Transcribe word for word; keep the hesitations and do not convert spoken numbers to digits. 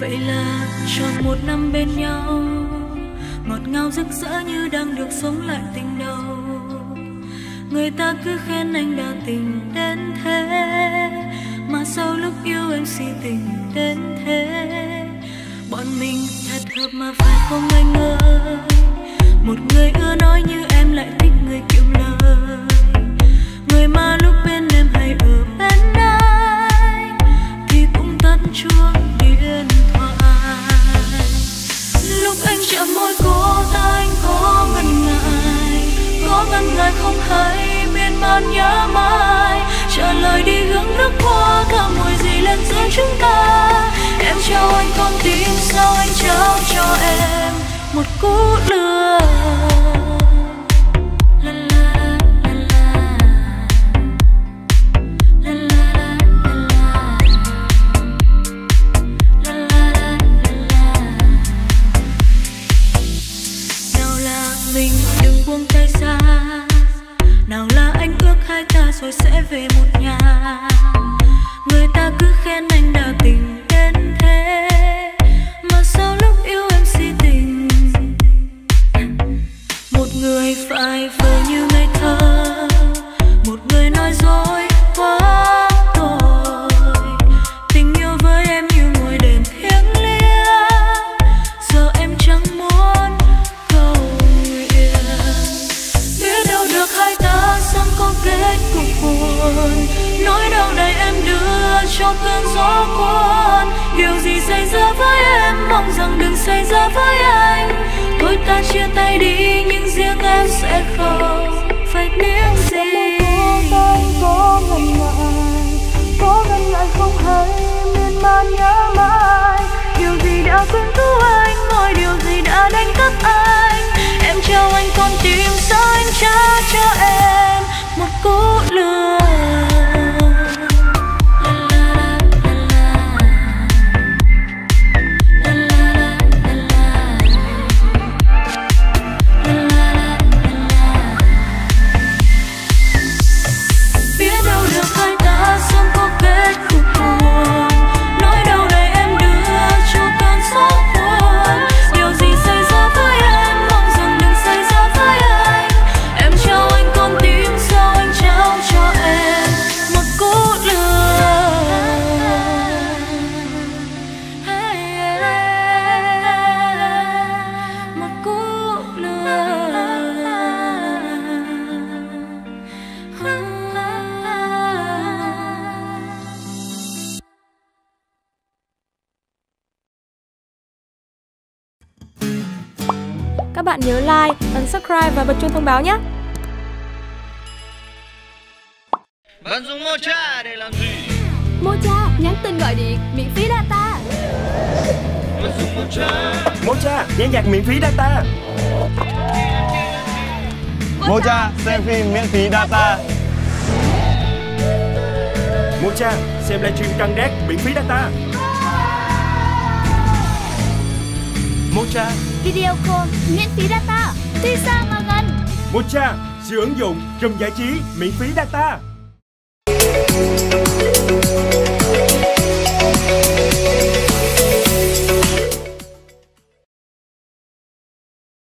Vậy là tròn một năm bên nhau, ngọt ngào rực rỡ như đang được sống lại tình đầu. Người ta cứ khen anh đa tình đến thế, mà sau lúc yêu em si tình đến thế. Bọn mình thật hợp mà phải không anh ơi? Một người ưa nói như em lại thích người kiệm lời, người mà lúc bên em hay ở bên ai thì cũng tắt chuông điện thoại. Lúc anh chạm môi cô ta anh có ngần ngại, có ngần ngại không hay miên man nhớ mãi. Trả lời đi hướng nước hoa cả mùi gì lên giữa chúng ta. Em trao anh con tim sao anh trao cho em một cú lừa. Rồi sẽ về một nhà. Người ta cứ khen anh đã tình đến thế, mà sau lúc yêu em si tình. Một người phải vờ như ngây thơ, một người nói dối quá rồi. Tình yêu với em như ngồi đèn thiêng liêng, giờ em chẳng muốn cầu nguyện. Biết đâu được hai ta sớm có kết cục. Nỗi đau này em đưa cho cơn gió cuốn. Điều gì xảy ra với em, mong rằng đừng xảy ra với anh. Thôi ta chia tay đi, nhưng riêng em sẽ không phải tiếng gì. Có ngần ngại, có ngần ngại không hay miên man nhớ mãi. Điều gì đã quyến rũ anh, mọi điều gì đã đánh thức anh. Em trao anh con tim, sao anh trả cho em một cú lừa. Các bạn nhớ like, ấn subscribe và bật chuông thông báo nhé. Bạn dùng Mocha để làm gì? Mocha nhắn tin gọi điện miễn phí data. Bạn dùng Mocha. Mocha nhắn nhạc miễn phí data. Mocha xem phim miễn phí data. Mocha xem livestream căng đét miễn phí data. Mocha video call miễn phí data, đi xa mà gần. Mocha siêu ứng dụng trong giải trí miễn phí data.